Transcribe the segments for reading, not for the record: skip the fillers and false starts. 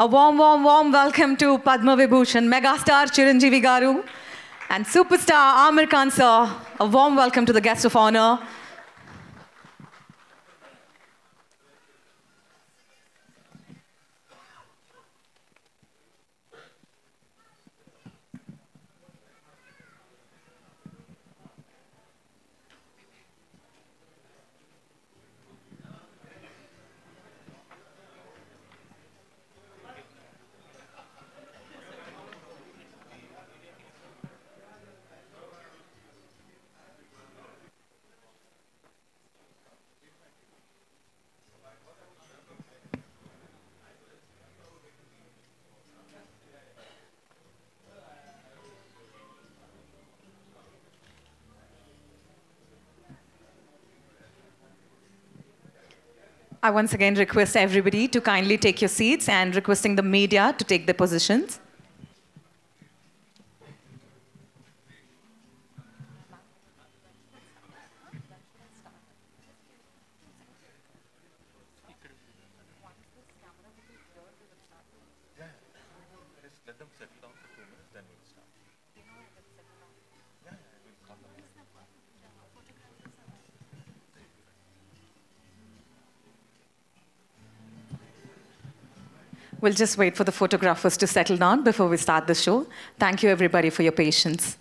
A warm welcome to Padma Vibhushan, megastar Chiranjeevi Garu and superstar Aamir Khan sir. A warm welcome to the guest of honor. I once again request everybody to kindly take your seats and requesting the media to take their positions. We'll just wait for the photographers to settle down before we start the show. Thank you, everybody, for your patience.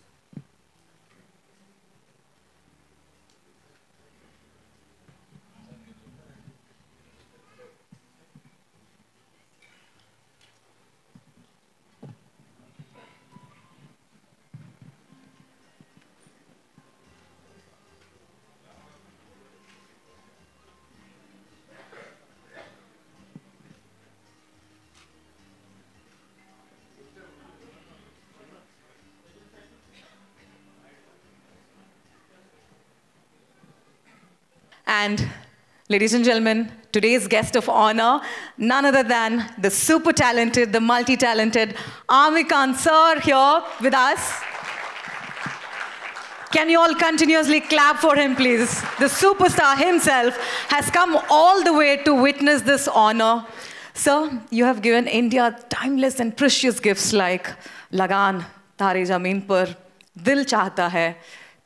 And ladies and gentlemen, today's guest of honor, none other than the super talented, the multi-talented Aamir Khan sir here with us. Can you all continuously clap for him, please? The superstar himself has come all the way to witness this honor. Sir, you have given India timeless and precious gifts like Lagaan, Taree Jameen Par, Dil Chahta Hai,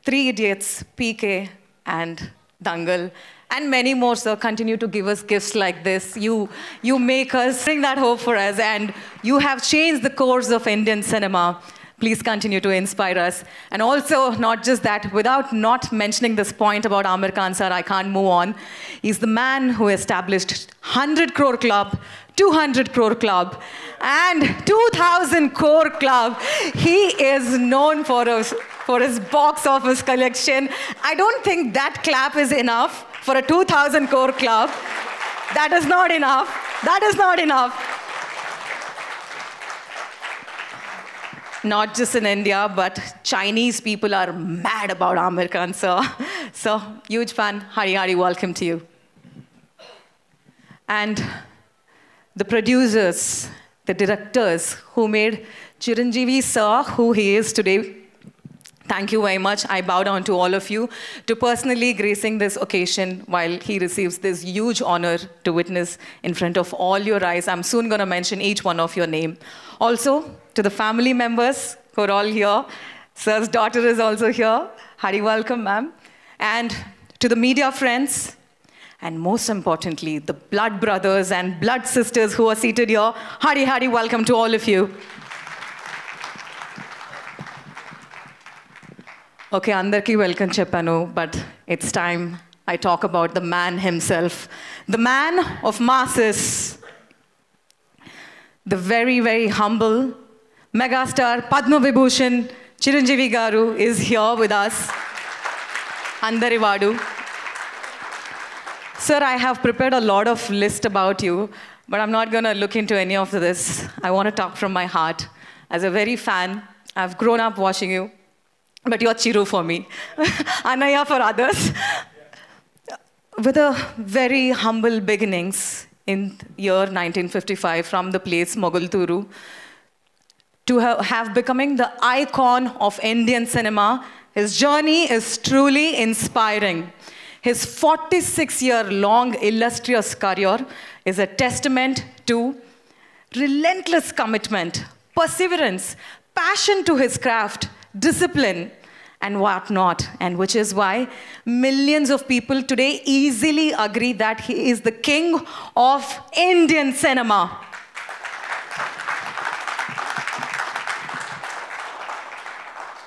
Three Idiots, PK, and Dangal, and many more, sir, continue to give us gifts like this. You make us bring that hope for us, and you have changed the course of Indian cinema. Please continue to inspire us. And also, not just that, without not mentioning this point about Aamir Khan, sir, I can't move on. He's the man who established 100 crore club, 200 crore club, and 2,000 crore club. He is known for his box office collection. I don't think that clap is enough for a 2,000 crore club. That is not enough. That is not enough. Not just in India, but Chinese people are mad about Aamir Khan, sir. So, huge fan. Hari Hari, welcome to you. And the producers, the directors who made Chiranjeevi sir who he is today, thank you very much. I bow down to all of you to personally gracing this occasion while he receives this huge honor to witness in front of all your eyes. I'm soon going to mention each one of your name. Also, to the family members who are all here. Sir's daughter is also here. Hearty welcome, ma'am. And to the media friends, and most importantly, the blood brothers and blood sisters who are seated here. Hearty, hearty welcome to all of you. Okay, andarki welcome cheppanu, but it's time I talk about the man himself. The man of masses. The very, very humble megastar Padma Vibhushan Chiranjeevi Garu is here with us. Andari Vadu. Sir, I have prepared a lot of list about you, but I'm not going to look into any of this. I want to talk from my heart. As a very fan, I've grown up watching you. But you're Chiru for me, Anaya for others. With a very humble beginnings in year 1955 from the place Mogalturu, to have becoming the icon of Indian cinema, his journey is truly inspiring. His 46-year-long illustrious career is a testament to relentless commitment, perseverance, passion to his craft, discipline, and whatnot, and which is why millions of people today easily agree that he is the king of Indian cinema.